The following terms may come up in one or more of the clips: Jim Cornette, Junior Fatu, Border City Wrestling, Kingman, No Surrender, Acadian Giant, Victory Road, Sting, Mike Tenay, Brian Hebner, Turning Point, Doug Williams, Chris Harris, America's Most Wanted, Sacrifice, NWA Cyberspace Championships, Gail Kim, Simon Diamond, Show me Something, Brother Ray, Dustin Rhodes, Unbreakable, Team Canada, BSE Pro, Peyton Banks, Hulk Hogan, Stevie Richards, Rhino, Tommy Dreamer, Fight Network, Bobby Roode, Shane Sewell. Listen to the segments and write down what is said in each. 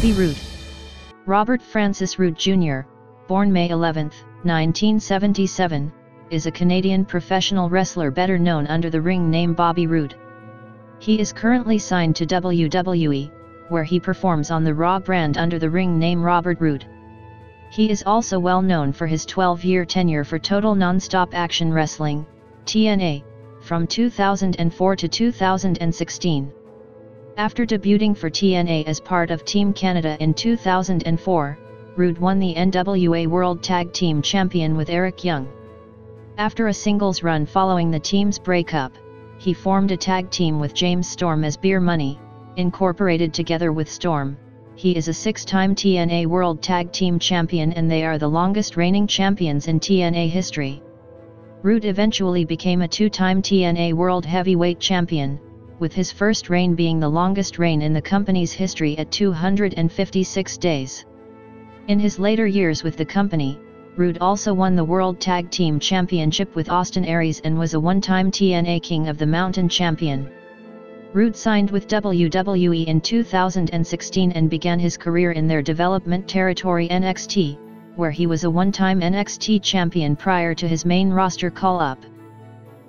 Bobby Roode. Robert Francis Roode Jr., born May 11, 1977, is a Canadian professional wrestler better known under the ring name Bobby Roode. He is currently signed to WWE, where he performs on the Raw brand under the ring name Robert Roode. He is also well known for his 12-year tenure for Total Non-Stop Action Wrestling, TNA, from 2004 to 2016. After debuting for TNA as part of Team Canada in 2004, Roode won the NWA World Tag Team Champion with Eric Young. After a singles run following the team's breakup, he formed a tag team with James Storm as Beer Money, Incorporated. Together with Storm, he is a six-time TNA World Tag Team Champion, and they are the longest reigning champions in TNA history. Roode eventually became a two-time TNA World Heavyweight Champion, with his first reign being the longest reign in the company's history at 256 days. In his later years with the company, Roode also won the World Tag Team Championship with Austin Aries and was a one-time TNA King of the Mountain Champion. Roode signed with WWE in 2016 and began his career in their development territory NXT, where he was a one-time NXT champion prior to his main roster call-up.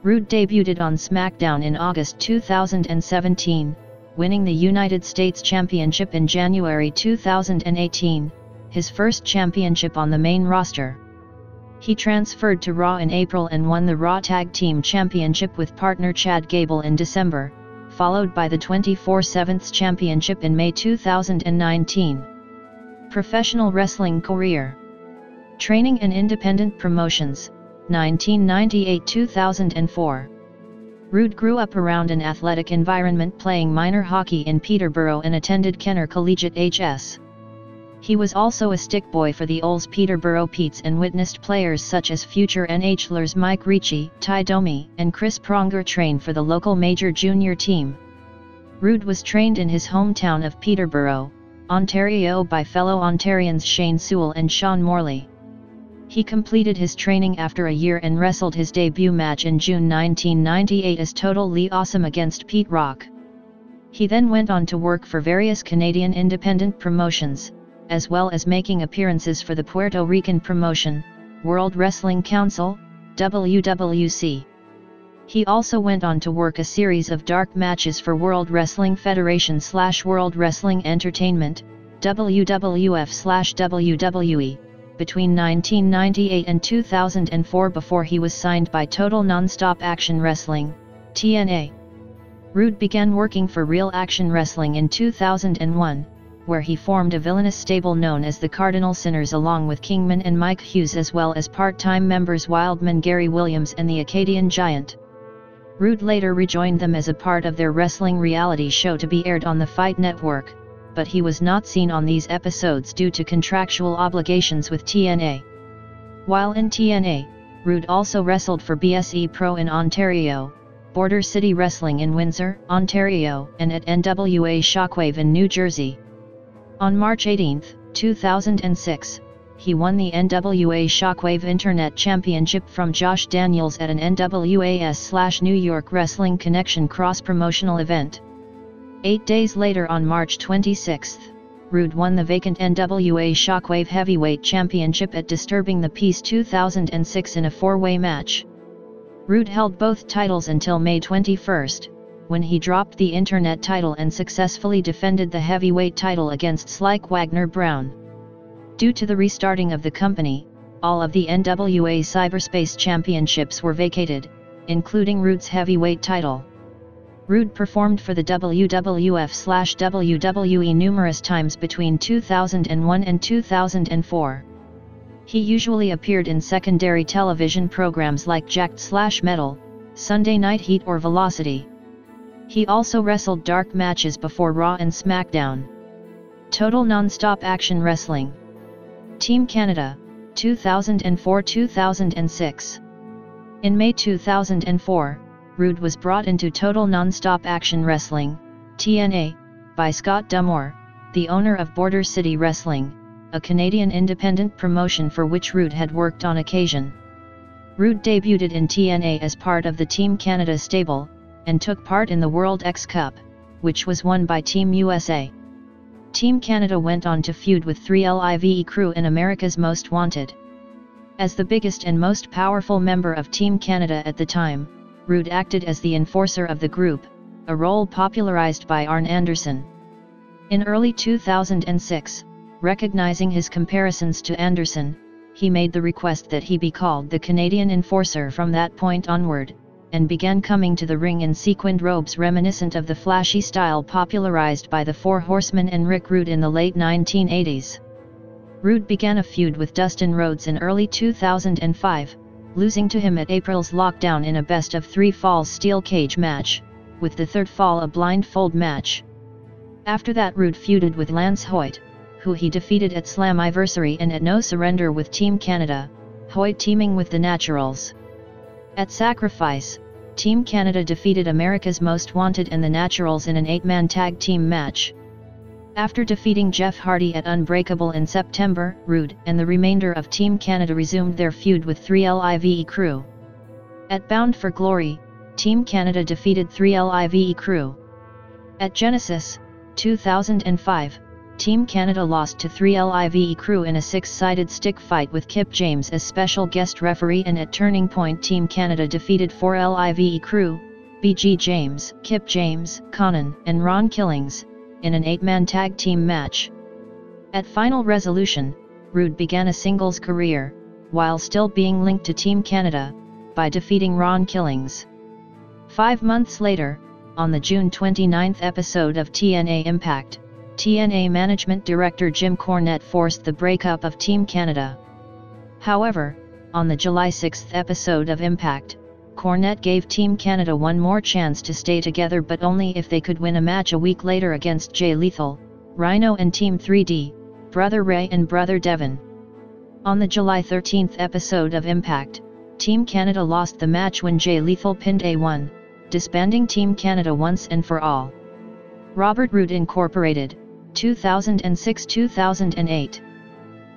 Roode debuted on SmackDown in August 2017, winning the United States Championship in January 2018, his first championship on the main roster. He transferred to Raw in April and won the Raw Tag Team Championship with partner Chad Gable in December, followed by the 24/7 championship in May 2019. Professional wrestling career. Training and independent promotions, 1998-2004. Roode grew up around an athletic environment, playing minor hockey in Peterborough and attended Kenner Collegiate HS. He was also a stick boy for the Oles Peterborough Petes and witnessed players such as future NHLers Mike Ricci, Ty Domi, and Chris Pronger train for the local major junior team. Roode was trained in his hometown of Peterborough, Ontario by fellow Ontarians Shane Sewell and Sean Morley. He completed his training after a year and wrestled his debut match in June 1998 as Total Lee Awesome against Pete Rock. He then went on to work for various Canadian independent promotions, as well as making appearances for the Puerto Rican promotion, World Wrestling Council, WWC. He also went on to work a series of dark matches for World Wrestling Federation/World Wrestling Entertainment, WWF/WWE, between 1998 and 2004 before he was signed by Total Nonstop Action Wrestling, TNA. Roode began working for Real Action Wrestling in 2001, where he formed a villainous stable known as the Cardinal Sinners along with Kingman and Mike Hughes, as well as part-time members Wildman Gary Williams and the Acadian Giant. Roode later rejoined them as a part of their wrestling reality show to be aired on the Fight Network, but he was not seen on these episodes due to contractual obligations with TNA. While in TNA, Roode also wrestled for BSE Pro in Ontario, Border City Wrestling in Windsor, Ontario, and at NWA Shockwave in New Jersey. On March 18, 2006, he won the NWA Shockwave Internet Championship from Josh Daniels at an NWAS/New York Wrestling Connection cross-promotional event. 8 days later, on March 26, Roode won the vacant NWA Shockwave Heavyweight Championship at Disturbing the Peace 2006 in a four-way match. Roode held both titles until May 21, when he dropped the Internet title and successfully defended the heavyweight title against Slyke Wagner Brown. Due to the restarting of the company, all of the NWA Cyberspace Championships were vacated, including Roode's heavyweight title. Roode performed for the WWF/WWE numerous times between 2001 and 2004. He usually appeared in secondary television programs like Jacked/Metal, Sunday Night Heat or Velocity. He also wrestled dark matches before Raw and SmackDown. Total Nonstop Action Wrestling. Team Canada, 2004-2006. In May 2004, Roode was brought into Total Nonstop Action Wrestling, TNA, by Scott D'Amour, the owner of Border City Wrestling, a Canadian independent promotion for which Roode had worked on occasion. Roode debuted in TNA as part of the Team Canada stable, and took part in the World X Cup, which was won by Team USA. Team Canada went on to feud with 3LIVE crew in America's Most Wanted. As the biggest and most powerful member of Team Canada at the time, Roode acted as the enforcer of the group, a role popularized by Arn Anderson. In early 2006, recognizing his comparisons to Anderson, he made the request that he be called the Canadian Enforcer from that point onward, and began coming to the ring in sequined robes reminiscent of the flashy style popularized by the Four Horsemen and Rick Rude in the late 1980s. Rude began a feud with Dustin Rhodes in early 2005, losing to him at April's Lockdown in a best-of-3 falls steel cage match, with the third fall a blindfold match. After that, Rude feuded with Lance Hoyt, who he defeated at Slamiversary and at No Surrender with Team Canada, Hoyt teaming with the Naturals. At Sacrifice, Team Canada defeated America's Most Wanted and the Naturals in an 8-man tag team match. After defeating Jeff Hardy at Unbreakable in September, Roode and the remainder of Team Canada resumed their feud with 3LIVE crew. At Bound for Glory, Team Canada defeated 3LIVE crew. At Genesis, 2005, Team Canada lost to 3LIVE crew in a 6-sided stick fight with Kip James as special guest referee, and at Turning Point Team Canada defeated 4LIVE crew, BG James, Kip James, Conan, and Ron Killings, in an 8-man tag team match. At Final Resolution, Roode began a singles career, while still being linked to Team Canada, by defeating Ron Killings. 5 months later, on the June 29th episode of TNA Impact, TNA Management Director Jim Cornette forced the breakup of Team Canada. However, on the July 6th episode of Impact, Cornette gave Team Canada one more chance to stay together, but only if they could win a match a week later against Jay Lethal, Rhino and Team 3D, Brother Ray and Brother Devon. On the July 13th episode of Impact, Team Canada lost the match when Jay Lethal pinned A1, disbanding Team Canada once and for all. Robert Roode Incorporated, 2006-2008.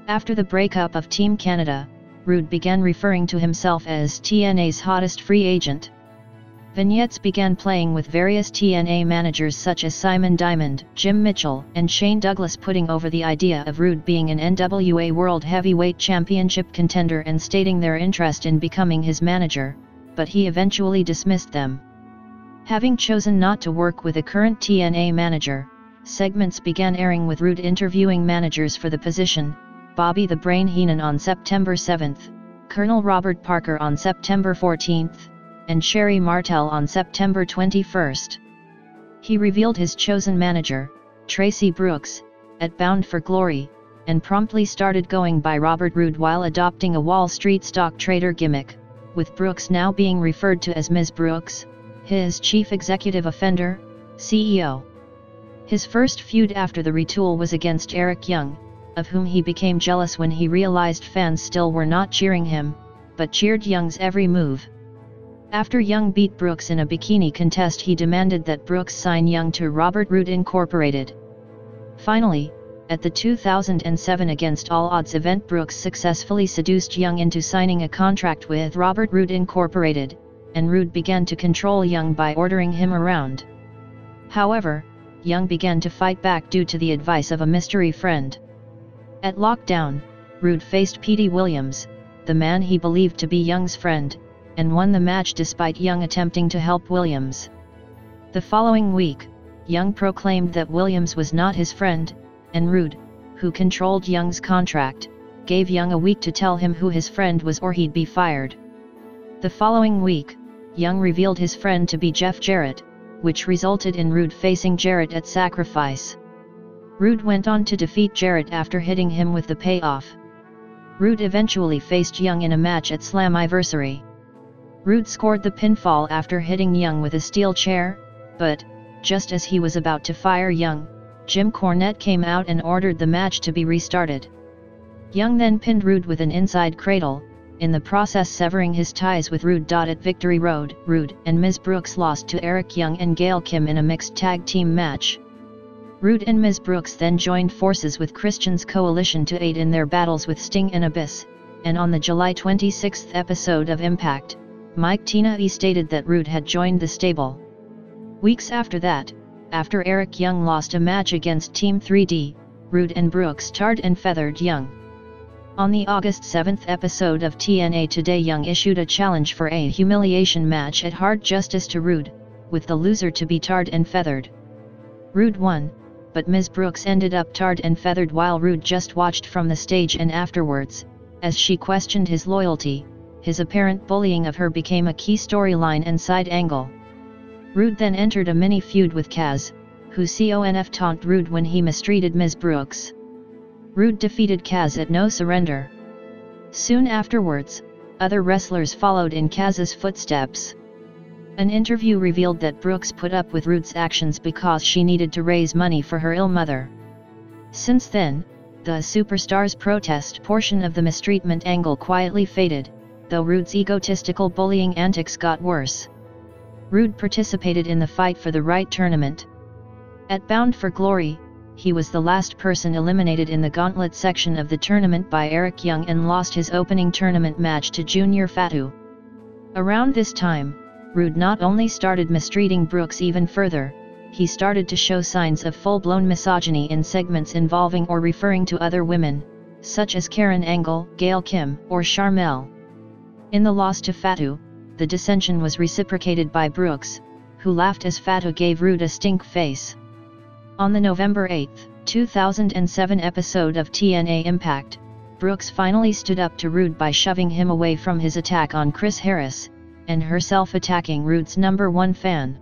After the breakup of Team Canada, Roode began referring to himself as TNA's hottest free agent. Vignettes began playing with various TNA managers such as Simon Diamond, Jim Mitchell, and Shane Douglas, putting over the idea of Roode being an NWA World Heavyweight Championship contender and stating their interest in becoming his manager, but he eventually dismissed them. Having chosen not to work with a current TNA manager, segments began airing with Roode interviewing managers for the position: Bobby the Brain Heenan on September 7th, Colonel Robert Parker on September 14th, and Sherry Martel on September 21st. He revealed his chosen manager, Tracy Brooks, at Bound for Glory, and promptly started going by Robert Roode while adopting a Wall Street stock trader gimmick, with Brooks now being referred to as Ms. Brooks, his chief executive offender, CEO. His first feud after the retool was against Eric Young, of whom he became jealous when he realized fans still were not cheering him, but cheered Young's every move. After Young beat Brooks in a bikini contest, he demanded that Brooks sign Young to Robert Roode Incorporated. Finally, at the 2007 Against All Odds event, Brooks successfully seduced Young into signing a contract with Robert Roode Incorporated, and Roode began to control Young by ordering him around. However, Young began to fight back due to the advice of a mystery friend. At Lockdown, Roode faced Petey Williams, the man he believed to be Young's friend, and won the match despite Young attempting to help Williams. The following week, Young proclaimed that Williams was not his friend, and Roode, who controlled Young's contract, gave Young a week to tell him who his friend was or he'd be fired. The following week, Young revealed his friend to be Jeff Jarrett, which resulted in Roode facing Jarrett at Sacrifice. Roode went on to defeat Jarrett after hitting him with the payoff. Roode eventually faced Young in a match at Slamiversary. Roode scored the pinfall after hitting Young with a steel chair, but just as he was about to fire Young, Jim Cornette came out and ordered the match to be restarted. Young then pinned Roode with an inside cradle, in the process severing his ties with Roode. At Victory Road, Roode and Ms. Brooks lost to Eric Young and Gail Kim in a mixed tag team match. Roode and Ms. Brooks then joined forces with Christian's Coalition to aid in their battles with Sting and Abyss, and on the July 26th episode of Impact, Mike Tenay stated that Roode had joined the stable. Weeks after that, After Eric Young lost a match against Team 3D, Roode and Brooks tarred and feathered Young. On the August 7 episode of TNA Today, Young issued a challenge for a humiliation match at Hard Justice to Roode, with the loser to be tarred and feathered. Roode won, but Ms. Brooks ended up tarred and feathered while Roode just watched from the stage, and afterwards, as she questioned his loyalty, his apparent bullying of her became a key storyline and side angle. Roode then entered a mini feud with Kaz, who CONF taunted Roode when he mistreated Ms. Brooks. Roode defeated Kaz at No Surrender. Soon afterwards, other wrestlers followed in Kaz's footsteps. An interview revealed that Brooks put up with Roode's actions because she needed to raise money for her ill mother. Since then, the superstars' protest portion of the mistreatment angle quietly faded, though Roode's egotistical bullying antics got worse. Roode participated in the Fight for the Right tournament. At Bound for Glory, he was the last person eliminated in the gauntlet section of the tournament by Eric Young and lost his opening tournament match to Junior Fatu. Around this time, Roode not only started mistreating Brooks even further, he started to show signs of full-blown misogyny in segments involving or referring to other women, such as Karen Angle, Gail Kim, or Charmel. In the loss to Fatu, the dissension was reciprocated by Brooks, who laughed as Fatu gave Roode a stink face. On the November 8, 2007 episode of TNA Impact, Brooks finally stood up to Roode by shoving him away from his attack on Chris Harris, and herself attacking Roode's #1 fan.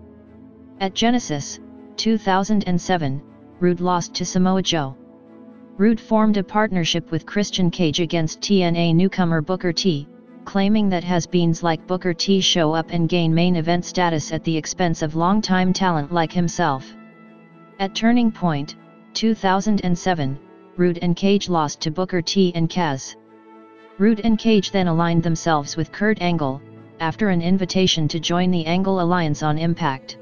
At Genesis, 2007, Roode lost to Samoa Joe. Roode formed a partnership with Christian Cage against TNA newcomer Booker T, claiming that has-beens like Booker T show up and gain main event status at the expense of longtime talent like himself. At Turning Point, 2007, Roode and Cage lost to Booker T and Kaz. Roode and Cage then aligned themselves with Kurt Angle, after an invitation to join the Angle Alliance on Impact.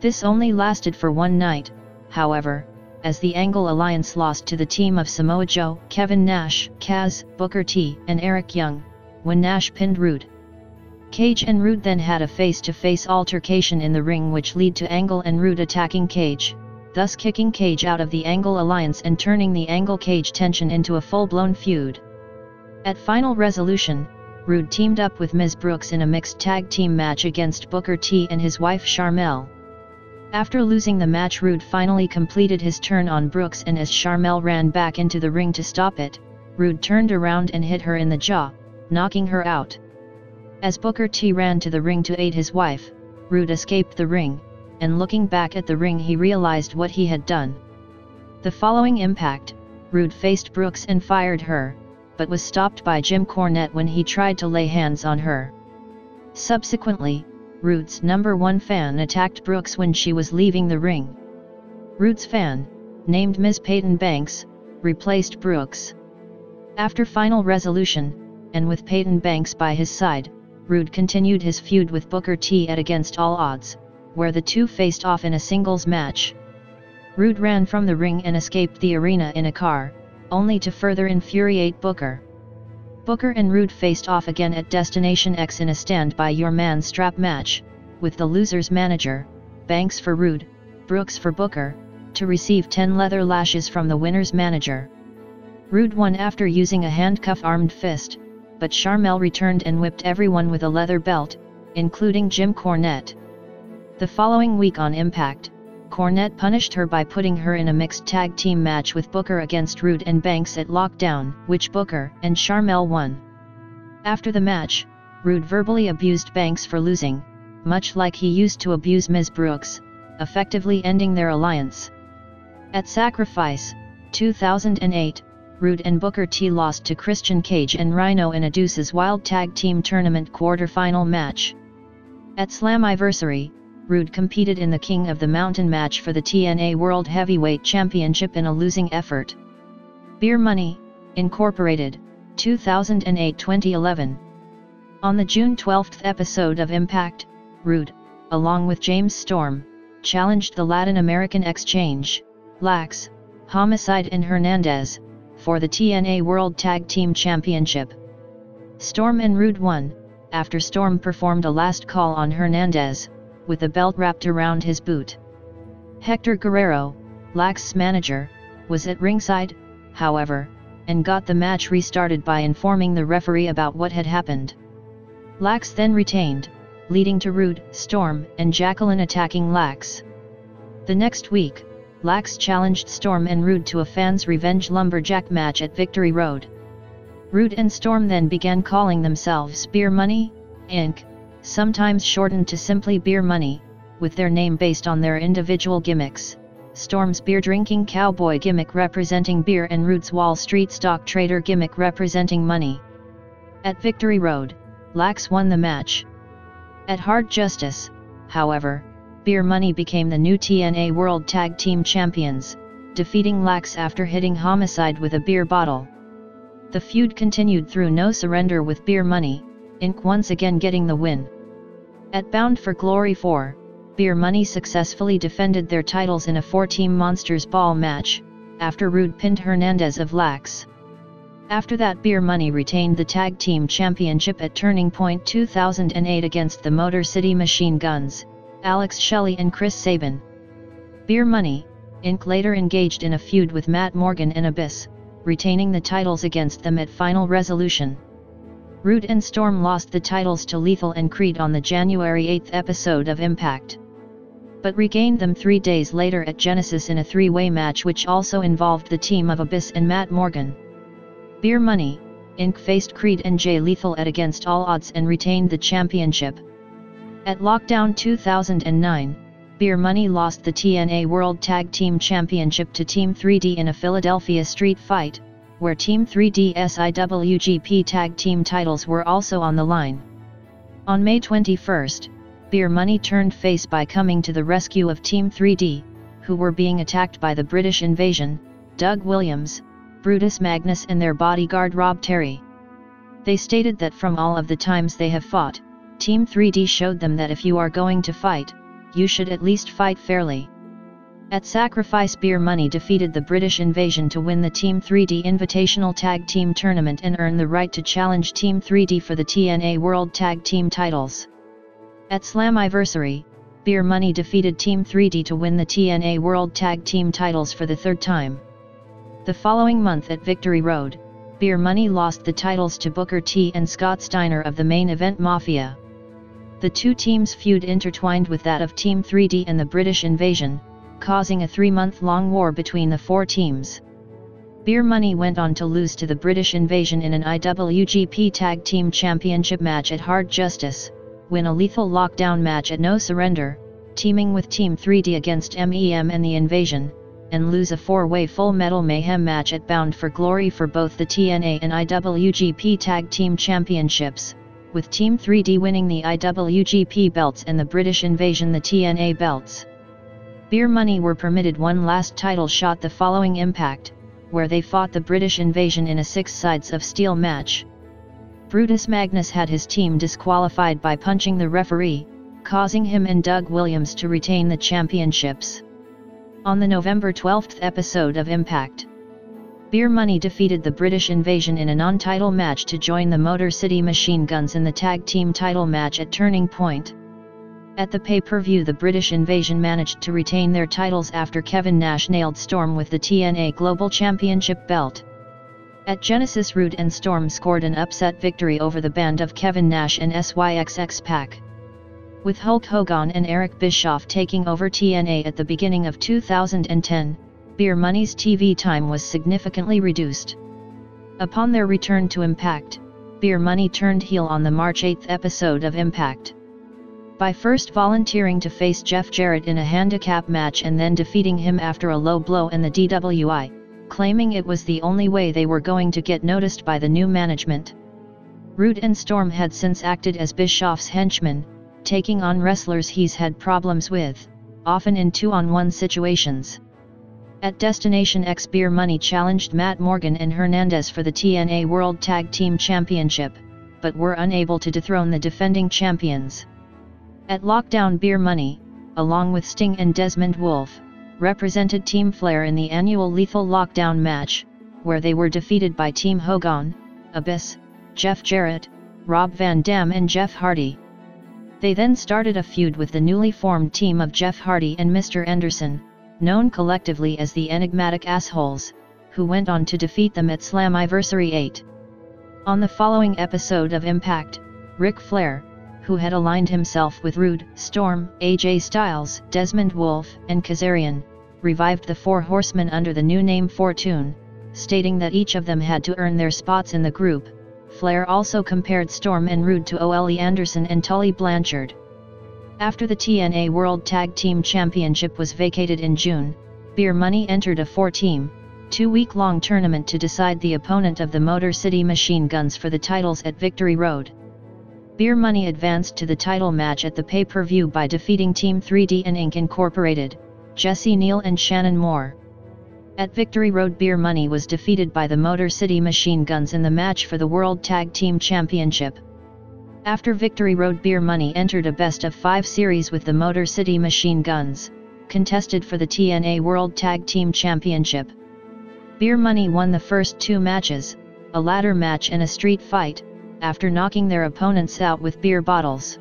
This only lasted for one night, however, as the Angle Alliance lost to the team of Samoa Joe, Kevin Nash, Kaz, Booker T, and Eric Young, when Nash pinned Roode. Cage and Roode then had a face-to-face altercation in the ring, which led to Angle and Roode attacking Cage, thus kicking Cage out of the Angle Alliance and turning the Angle-Cage tension into a full-blown feud. At Final Resolution, Roode teamed up with Ms. Brooks in a mixed tag team match against Booker T and his wife Charmel. After losing the match, Roode finally completed his turn on Brooks, and as Charmel ran back into the ring to stop it, Roode turned around and hit her in the jaw, knocking her out. As Booker T ran to the ring to aid his wife, Roode escaped the ring, and looking back at the ring he realized what he had done. The following Impact, Roode faced Brooks and fired her, but was stopped by Jim Cornette when he tried to lay hands on her. Subsequently, Roode's #1 fan attacked Brooks when she was leaving the ring. Roode's fan, named Ms. Peyton Banks, replaced Brooks. After Final Resolution, and with Peyton Banks by his side, Roode continued his feud with Booker T at Against All Odds, where the two faced off in a singles match. Roode ran from the ring and escaped the arena in a car, only to further infuriate Booker. Booker and Roode faced off again at Destination X in a Stand By Your Man strap match, with the loser's manager, Banks for Roode, Brooks for Booker, to receive 10 leather lashes from the winner's manager. Roode won after using a handcuff-armed fist, but Charmel returned and whipped everyone with a leather belt, including Jim Cornette. The following week on Impact, Cornette punished her by putting her in a mixed tag team match with Booker against Roode and Banks at Lockdown, which Booker and Charmel won. After the match, Roode verbally abused Banks for losing, much like he used to abuse Ms. Brooks, effectively ending their alliance. At Sacrifice, 2008, Roode and Booker T lost to Christian Cage and Rhino in a Deuces Wild Tag Team Tournament quarter-final match. At Slamiversary, Roode competed in the King of the Mountain match for the TNA World Heavyweight Championship in a losing effort. Beer Money, Incorporated, 2008-2011. On the June 12 episode of Impact, Roode, along with James Storm, challenged the Latin American Exchange, Lax, Homicide and Hernandez, for the TNA World Tag Team Championship. Storm and Roode won, after Storm performed a last call on Hernandez, with a belt wrapped around his boot. Hector Guerrero, Lax's manager, was at ringside, however, and got the match restarted by informing the referee about what had happened. Lax then retained, leading to Roode, Storm, and Jacqueline attacking Lax. The next week, Lax challenged Storm and Roode to a fans' revenge lumberjack match at Victory Road. Roode and Storm then began calling themselves Beer Money, Inc., sometimes shortened to simply Beer Money, with their name based on their individual gimmicks, Storm's beer-drinking cowboy gimmick representing beer and Roode's Wall Street stock trader gimmick representing money. At Victory Road, Lax won the match. At Hard Justice, however, Beer Money became the new TNA World Tag Team Champions, defeating Lax after hitting Homicide with a beer bottle. The feud continued through No Surrender with Beer Money, Inc. once again getting the win. At Bound for Glory 4, Beer Money successfully defended their titles in a four-team Monsters Ball match, after Roode pinned Hernandez of Lax. After that, Beer Money retained the Tag Team Championship at Turning Point 2008 against the Motor City Machine Guns, Alex Shelley and Chris Sabin. Beer Money, Inc. later engaged in a feud with Matt Morgan and Abyss, retaining the titles against them at Final Resolution. Roode and Storm lost the titles to Lethal and Creed on the January 8 episode of Impact, but regained them 3 days later at Genesis in a three-way match which also involved the team of Abyss and Matt Morgan. Beer Money, Inc. faced Creed and Jay Lethal at Against All Odds and retained the championship. At Lockdown 2009, Beer Money lost the TNA World Tag Team Championship to Team 3D in a Philadelphia street fight, where Team 3D's IWGP Tag Team titles were also on the line. On May 21, Beer Money turned face by coming to the rescue of Team 3D, who were being attacked by the British Invasion, Doug Williams, Brutus Magnus and their bodyguard Rob Terry. They stated that from all of the times they have fought, Team 3D showed them that if you are going to fight, you should at least fight fairly. At Sacrifice, Beer Money defeated the British Invasion to win the Team 3D Invitational Tag Team Tournament and earn the right to challenge Team 3D for the TNA World Tag Team titles. At Slamiversary, Beer Money defeated Team 3D to win the TNA World Tag Team titles for the third time. The following month at Victory Road, Beer Money lost the titles to Booker T and Scott Steiner of the Main Event Mafia. The two teams' feud intertwined with that of Team 3D and the British Invasion, causing a three-month-long war between the four teams. Beer Money went on to lose to the British Invasion in an IWGP Tag Team Championship match at Hard Justice, win a Lethal Lockdown match at No Surrender, teaming with Team 3D against MEM and the Invasion, and lose a four-way Full Metal Mayhem match at Bound for Glory for both the TNA and IWGP Tag Team Championships, with Team 3D winning the IWGP belts and the British Invasion the TNA belts. Beer Money were permitted one last title shot the following Impact, where they fought the British Invasion in a six sides of steel match. Brutus Magnus had his team disqualified by punching the referee, causing him and Doug Williams to retain the championships. On the November 12 episode of Impact, Beer Money defeated the British Invasion in a non-title match to join the Motor City Machine Guns in the tag team title match at Turning Point. At the pay-per-view, the British Invasion managed to retain their titles after Kevin Nash nailed Storm with the TNA Global Championship belt. At Genesis, Roode and Storm scored an upset victory over the band of Kevin Nash and SYXX Pac. With Hulk Hogan and Eric Bischoff taking over TNA at the beginning of 2010, Beer Money's TV time was significantly reduced. Upon their return to Impact, Beer Money turned heel on the March 8 episode of Impact, by first volunteering to face Jeff Jarrett in a handicap match and then defeating him after a low blow and the DWI, claiming it was the only way they were going to get noticed by the new management. Roode and Storm had since acted as Bischoff's henchmen, taking on wrestlers he's had problems with, often in two-on-one situations. At Destination X, Beer Money challenged Matt Morgan and Hernandez for the TNA World Tag Team Championship, but were unable to dethrone the defending champions. At Lockdown, Beer Money, along with Sting and Desmond Wolfe, represented Team Flair in the annual Lethal Lockdown match, where they were defeated by Team Hogan, Abyss, Jeff Jarrett, Rob Van Dam and Jeff Hardy. They then started a feud with the newly formed team of Jeff Hardy and Mr. Anderson, known collectively as the Enigmatic Assholes, who went on to defeat them at Slamiversary 8. On the following episode of Impact, Ric Flair, who had aligned himself with Roode, Storm, AJ Styles, Desmond Wolfe, and Kazarian, revived the Four Horsemen under the new name Fortune, stating that each of them had to earn their spots in the group. Flair also compared Storm and Roode to Ole Anderson and Tully Blanchard. After the TNA World Tag Team Championship was vacated in June, Beer Money entered a 4-team, 2-week-long tournament to decide the opponent of the Motor City Machine Guns for the titles at Victory Road. Beer Money advanced to the title match at the pay-per-view by defeating Team 3D and Inc. Incorporated, Jesse Neal and Shannon Moore. At Victory Road, Beer Money was defeated by the Motor City Machine Guns in the match for the World Tag Team Championship. After Victory Road, Beer Money entered a best-of-5 series with the Motor City Machine Guns, contested for the TNA World Tag Team Championship. Beer Money won the first 2 matches, a ladder match and a street fight, after knocking their opponents out with beer bottles.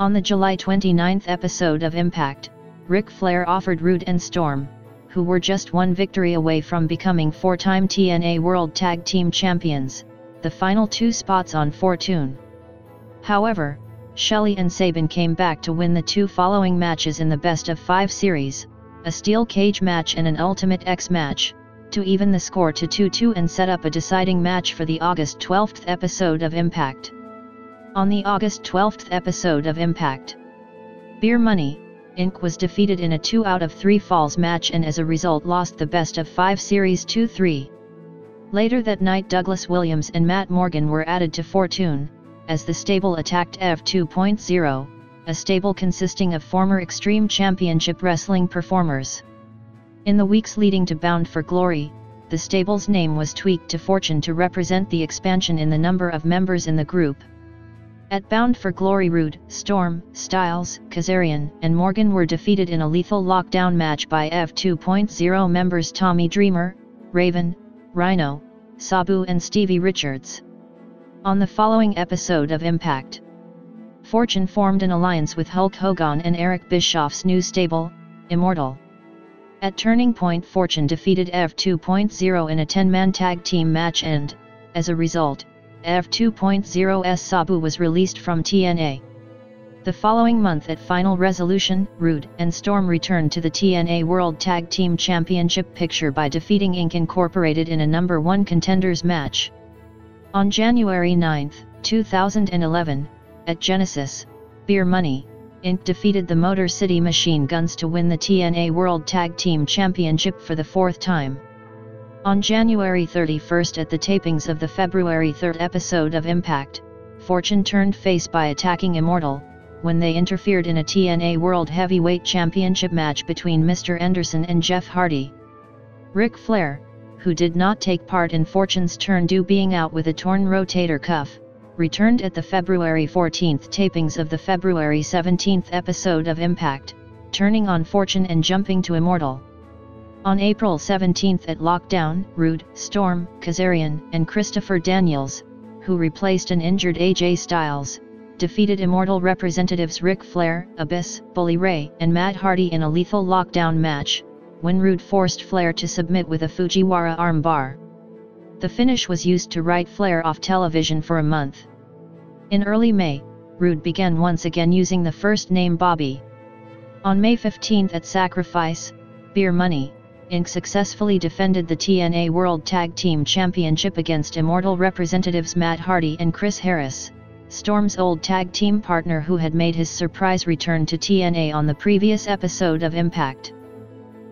On the July 29th episode of Impact, Ric Flair offered Roode and Storm, who were just 1 victory away from becoming 4-time TNA World Tag Team Champions, the final 2 spots on Fortune. However, Shelly and Sabin came back to win the 2 following matches in the best-of-5 series, a steel cage match and an Ultimate X match, to even the score to 2-2 and set up a deciding match for the August 12th episode of Impact. On the August 12th episode of Impact, Beer Money, Inc. was defeated in a 2 out of 3 falls match and as a result lost the best-of-5 series 2-3. Later that night, Douglas Williams and Matt Morgan were added to Fortune, as the stable attacked EV 2.0, a stable consisting of former Extreme Championship Wrestling performers. In the weeks leading to Bound for Glory, the stable's name was tweaked to Fortune to represent the expansion in the number of members in the group. At Bound for Glory, Roode, Storm, Styles, Kazarian, and Morgan were defeated in a lethal lockdown match by EV 2.0 members Tommy Dreamer, Raven, Rhino, Sabu and Stevie Richards. On the following episode of Impact, Fortune formed an alliance with Hulk Hogan and Eric Bischoff's new stable, Immortal. At Turning Point, Fortune defeated EV 2.0 in a 10-man tag team match and, as a result, EV 2.0's Sabu was released from TNA. The following month at Final Resolution, Roode and Storm returned to the TNA World Tag Team Championship picture by defeating Inc. Incorporated in a No. 1 contenders match. On January 9, 2011, at Genesis, Beer Money, Inc. defeated the Motor City Machine Guns to win the TNA World Tag Team Championship for the 4th time. On January 31st, at the tapings of the February 3rd episode of Impact, Fortune turned face by attacking Immortal, when they interfered in a TNA World Heavyweight Championship match between Mr. Anderson and Jeff Hardy. Ric Flair, who did not take part in Fortune's turn due being out with a torn rotator cuff, returned at the February 14th tapings of the February 17th episode of Impact, turning on Fortune and jumping to Immortal. On April 17th at Lockdown, Roode, Storm, Kazarian, and Christopher Daniels, who replaced an injured AJ Styles, defeated Immortal representatives Ric Flair, Abyss, Bully Ray, and Matt Hardy in a lethal lockdown match, when Roode forced Flair to submit with a Fujiwara armbar. The finish was used to write Flair off television for a month. In early May, Roode began once again using the first name Bobby. On May 15th at Sacrifice, Beer Money, Inc. successfully defended the TNA World Tag Team Championship against Immortal representatives Matt Hardy and Chris Harris, Storm's old tag team partner who had made his surprise return to TNA on the previous episode of Impact.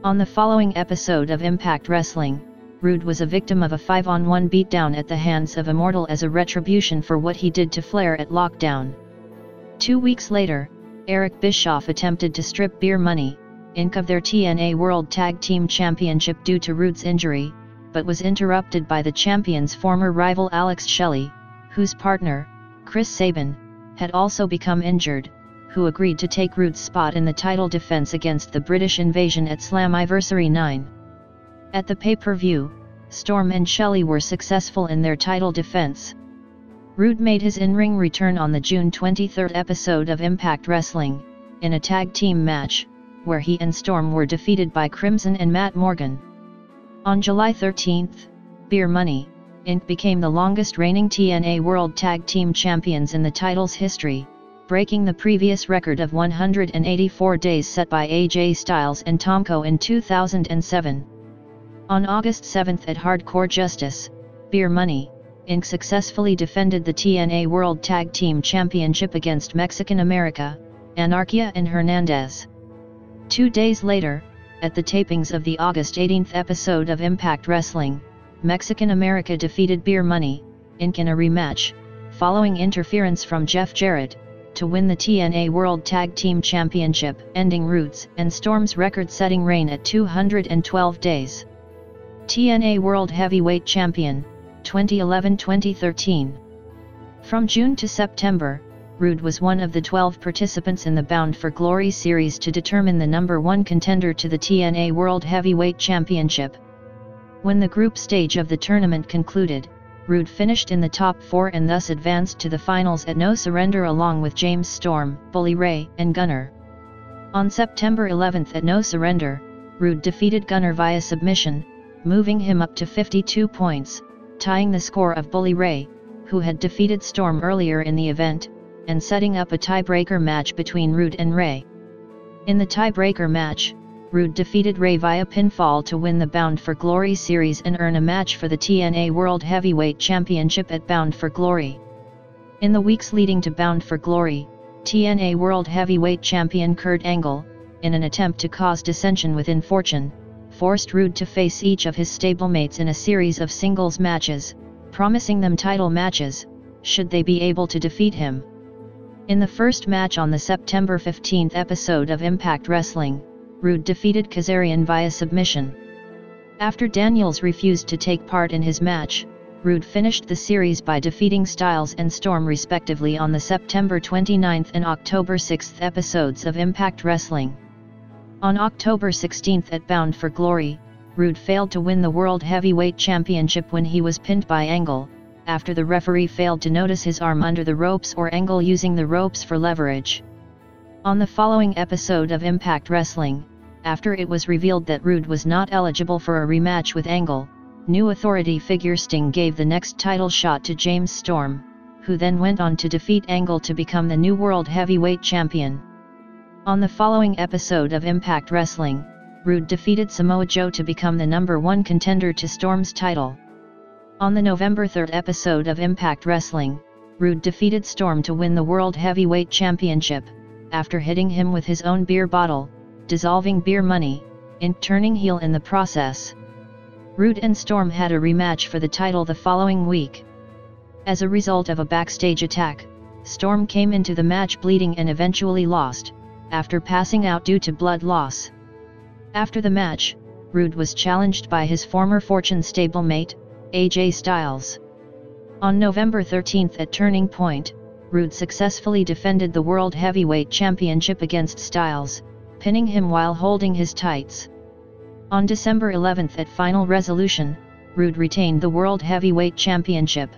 On the following episode of Impact Wrestling, Roode was a victim of a 5-on-1 beatdown at the hands of Immortal as a retribution for what he did to Flair at Lockdown. 2 weeks later, Eric Bischoff attempted to strip Beer Money, Inc. of their TNA World Tag Team Championship due to Roode's injury, but was interrupted by the champion's former rival Alex Shelley, whose partner, Chris Sabin, had also become injured, who agreed to take Roode's spot in the title defense against the British Invasion at Slamiversary 9. At the pay-per-view, Storm and Shelley were successful in their title defense. Roode made his in-ring return on the June 23 episode of Impact Wrestling, in a tag team match, where he and Storm were defeated by Crimson and Matt Morgan. On July 13, Beer Money, Inc. became the longest reigning TNA World Tag Team Champions in the title's history, breaking the previous record of 184 days set by AJ Styles and Tomko in 2007. On August 7 at Hardcore Justice, Beer Money, Inc. successfully defended the TNA World Tag Team Championship against Mexican America, Anarchia and Hernandez. 2 days later, at the tapings of the August 18th episode of Impact Wrestling, Mexican America defeated Beer Money, Inc. in a rematch, following interference from Jeff Jarrett, to win the TNA World Tag Team Championship, ending Roode's and Storm's record-setting reign at 212 days. TNA World Heavyweight Champion, 2011-2013. From June to September, Roode was one of the 12 participants in the Bound for Glory series to determine the #1 contender to the TNA World Heavyweight Championship. When the group stage of the tournament concluded, Roode finished in the top 4 and thus advanced to the finals at No Surrender along with James Storm, Bully Ray, and Gunner. On September 11 at No Surrender, Roode defeated Gunner via submission, moving him up to 52 points, tying the score of Bully Ray, who had defeated Storm earlier in the event, and setting up a tiebreaker match between Roode and Ray. In the tiebreaker match, Roode defeated Ray via pinfall to win the Bound for Glory series and earn a match for the TNA World Heavyweight Championship at Bound for Glory. In the weeks leading to Bound for Glory, TNA World Heavyweight Champion Kurt Angle, in an attempt to cause dissension within Fortune, forced Roode to face each of his stablemates in a series of singles matches, promising them title matches, should they be able to defeat him. In the first match on the September 15 episode of Impact Wrestling, Roode defeated Kazarian via submission. After Daniels refused to take part in his match, Roode finished the series by defeating Styles and Storm respectively on the September 29 and October 6 episodes of Impact Wrestling. On October 16 at Bound for Glory, Roode failed to win the World Heavyweight Championship when he was pinned by Angle, after the referee failed to notice his arm under the ropes or Angle using the ropes for leverage. On the following episode of Impact Wrestling, after it was revealed that Roode was not eligible for a rematch with Angle, new authority figure Sting gave the next title shot to James Storm, who then went on to defeat Angle to become the new World Heavyweight Champion. On the following episode of Impact Wrestling, Roode defeated Samoa Joe to become the #1 contender to Storm's title. On the November 3 episode of Impact Wrestling, Roode defeated Storm to win the World Heavyweight Championship, after hitting him with his own beer bottle, dissolving Beer Money, and turning heel in the process. Roode and Storm had a rematch for the title the following week. As a result of a backstage attack, Storm came into the match bleeding and eventually lost, after passing out due to blood loss. After the match, Roode was challenged by his former Fortune stablemate, AJ Styles. On November 13 at Turning Point, Roode successfully defended the World Heavyweight Championship against Styles, pinning him while holding his tights. On December 11 at Final Resolution, Roode retained the World Heavyweight Championship,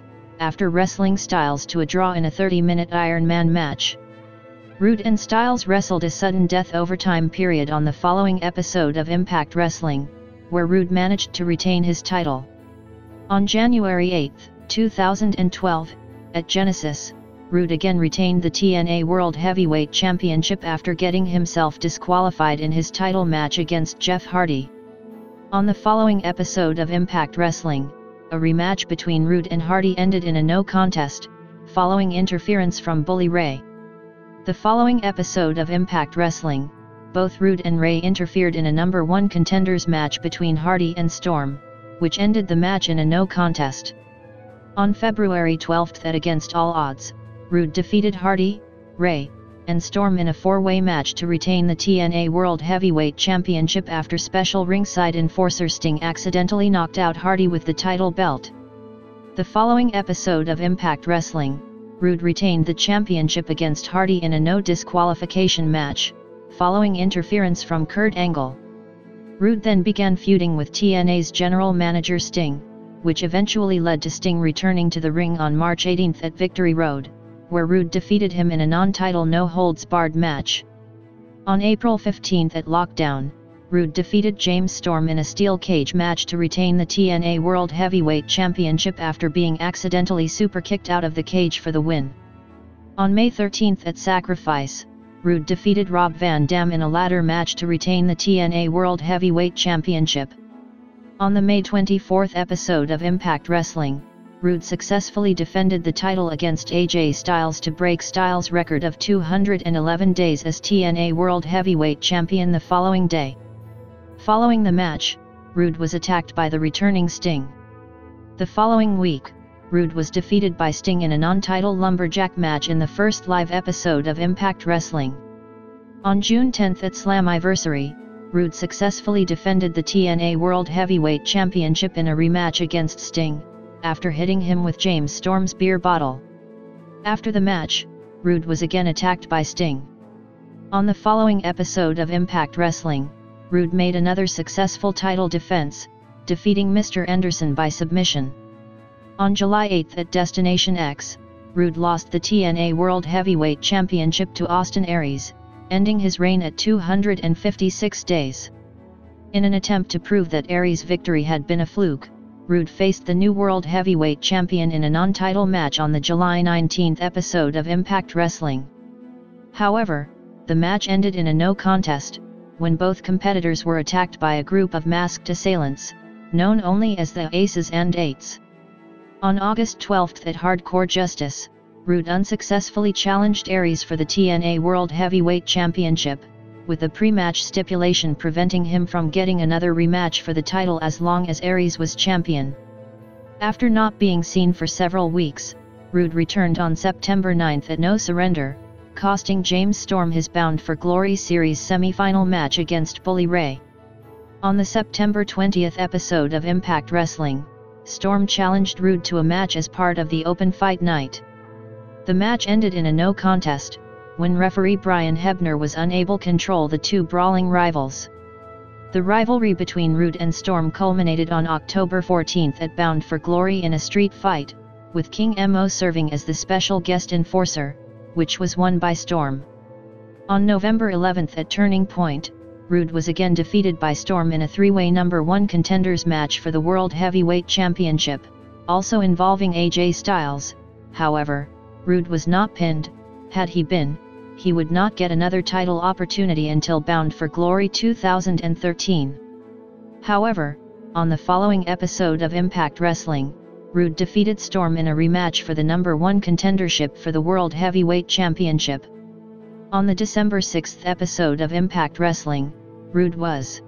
after wrestling Styles to a draw in a 30-minute Iron Man match. Roode and Styles wrestled a sudden death overtime period on the following episode of Impact Wrestling, where Roode managed to retain his title. On January 8, 2012, at Genesis, Roode again retained the TNA World Heavyweight Championship after getting himself disqualified in his title match against Jeff Hardy. On the following episode of Impact Wrestling, a rematch between Roode and Hardy ended in a no contest, following interference from Bully Ray. The following episode of Impact Wrestling, both Roode and Ray interfered in a #1 contenders match between Hardy and Storm, which ended the match in a no contest. On February 12 at Against All Odds, Roode defeated Hardy, Ray, and Storm in a 4-way match to retain the TNA World Heavyweight Championship after special ringside enforcer Sting accidentally knocked out Hardy with the title belt. The following episode of Impact Wrestling, Roode retained the championship against Hardy in a no-disqualification match, following interference from Kurt Angle. Roode then began feuding with TNA's general manager Sting, which eventually led to Sting returning to the ring on March 18 at Victory Road, where Roode defeated him in a non-title no-holds-barred match. On April 15 at Lockdown, Roode defeated James Storm in a steel cage match to retain the TNA World Heavyweight Championship after being accidentally superkicked out of the cage for the win. On May 13 at Sacrifice, Roode defeated Rob Van Dam in a ladder match to retain the TNA World Heavyweight Championship. On the May 24 episode of Impact Wrestling, Roode successfully defended the title against AJ Styles to break Styles' record of 211 days as TNA World Heavyweight Champion the following day. Following the match, Roode was attacked by the returning Sting. The following week, Roode was defeated by Sting in a non-title lumberjack match in the first live episode of Impact Wrestling. On June 10 at Slamiversary, Roode successfully defended the TNA World Heavyweight Championship in a rematch against Sting, after hitting him with James Storm's beer bottle. After the match, Roode was again attacked by Sting. On the following episode of Impact Wrestling, Roode made another successful title defense, defeating Mr. Anderson by submission. On July 8 at Destination X, Roode lost the TNA World Heavyweight Championship to Austin Aries, ending his reign at 256 days. In an attempt to prove that Aries' victory had been a fluke, Roode faced the new World Heavyweight Champion in a non-title match on the July 19 episode of Impact Wrestling. However, the match ended in a no contest, when both competitors were attacked by a group of masked assailants, known only as the Aces and Eights. On August 12 at Hardcore Justice, Roode unsuccessfully challenged Aries for the TNA World Heavyweight Championship, with a pre-match stipulation preventing him from getting another rematch for the title as long as Aries was champion. After not being seen for several weeks, Roode returned on September 9 at No Surrender, costing James Storm his Bound for Glory series semi-final match against Bully Ray. On the September 20th episode of Impact Wrestling, Storm challenged Roode to a match as part of the Open Fight Night. The match ended in a no contest, when referee Brian Hebner was unable to control the two brawling rivals. The rivalry between Roode and Storm culminated on October 14th at Bound for Glory in a street fight, with King M.O. serving as the special guest enforcer, which was won by Storm. On November 11th at Turning Point, Roode was again defeated by Storm in a three-way #1 contenders match for the World Heavyweight Championship, also involving AJ Styles. However, Roode was not pinned. Had he been, he would not get another title opportunity until Bound for Glory 2013. However, on the following episode of Impact Wrestling, Roode defeated Storm in a rematch for the #1 contendership for the World Heavyweight Championship. On the December 6 episode of Impact Wrestling, Roode was